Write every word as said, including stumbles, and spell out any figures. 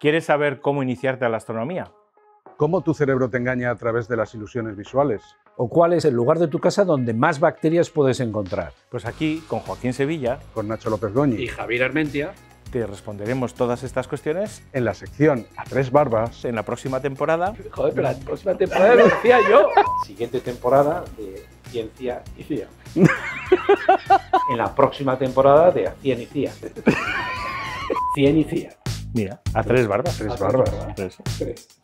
¿Quieres saber cómo iniciarte a la astronomía? ¿Cómo tu cerebro te engaña a través de las ilusiones visuales? ¿O cuál es el lugar de tu casa donde más bacterias puedes encontrar? Pues aquí, con Joaquín Sevilla, con Nacho López Goñi y Javier Armentia, te responderemos todas estas cuestiones en la sección A Tres Barbas en la próxima temporada. Joder, pero la próxima temporada lo decía yo. Siguiente temporada de Ciencia y Cía. En la próxima temporada de A Cien y Cía. Cien y Cía. Mira, a tres barbas. Tres barbas. Tres. Tres.